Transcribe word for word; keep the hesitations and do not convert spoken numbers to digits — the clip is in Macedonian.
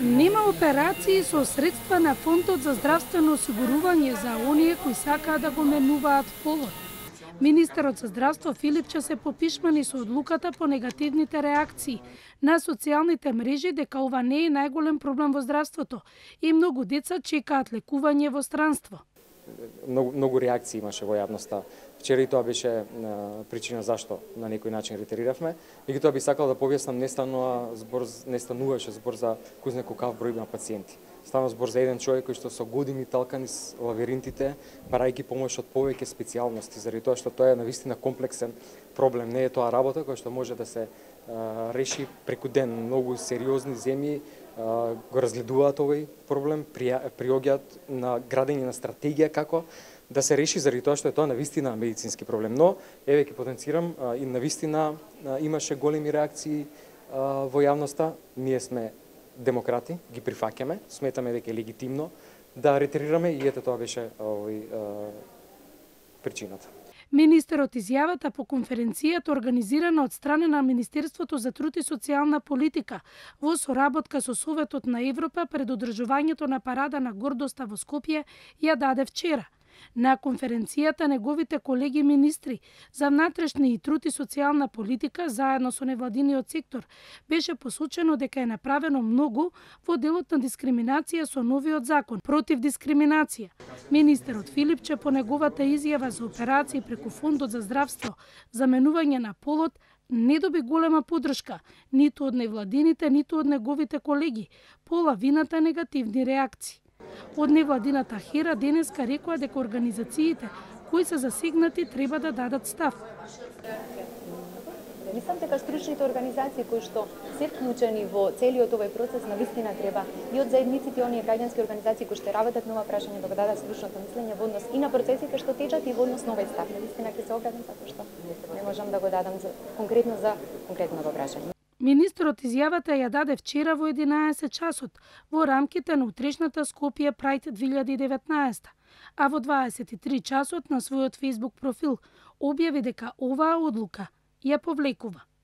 Нема операции со средства на Фондот за здравствено осигурување за оние кои сакаат да го менуваат полот. Министерот за здравство Филипче се попишмани со одлуката по негативните реакции на социјалните мрежи дека ова не е најголем проблем во здравството и многу деца чекаат лекување во странство. Многу, многу реакции имаше во јавноста. Вчера и тоа беше причина зашто на некој начин ретериравме. Меѓутоа би сакал да повеснам, не станува збор, не стануваше збор за кузнеку кав број на пациенти. Станува збор за еден човек кој што со години талкан из лавиринтите, барајќи помош од повеќе специјалности, заради тоа што тоа е навистина комплексен проблем. Не е тоа работа која што може да се а, реши преку ден. Многу сериозни земји го разгледуваат овој проблем, приоѓаат на градење на стратегија како да се реши, заради тоа што е тоа навистина медицински проблем. Но, еве ќе потенцирам, и навистина имаше големи реакции во јавноста. Ние сме демократи, ги прифаќаме, сметаме дека е легитимно да ретерираме и ете тоа беше овој причината. Министерот изјавата по конференцијата организирана од страна на Министерството за труд и социјална политика во соработка со Советот на Европа пред одржувањето на парада на гордоста во Скопје ја даде вчера. На конференцијата неговите колеги министри за внатрешни и труд и социјална политика заедно со невладиниот сектор беше посочено дека е направено многу во делот на дискриминација со новиот закон против дискриминација. Министерот Филипче по неговата изјава за операции преку Фондот за здравство за менување на полот не доби голема поддршка ниту од невладините, ниту од неговите колеги, по лавината негативни реакции. Од невладина Тахера денеска рекоа дека организациите кои се засегнати треба да дадат став. Мислам дека стручните организации кои што се вклучени во целиот овој процес на вистина треба и од заедниците оние граѓански организации кои што работат на ова прашање да го дадат стручното мислење во однос и на процесите што течат и во однос на овој став. На вистина ќе се обрадам затоа што не можам да го дадам за, конкретно за конкретното прашање. Министерот изјавата ја даде вчера во единаесет часот во рамките на утрешната Скопје Pride две илјади и деветнаесета, а во дваесет и три часот на својот Facebook профил објави дека оваа одлука ја повлекува.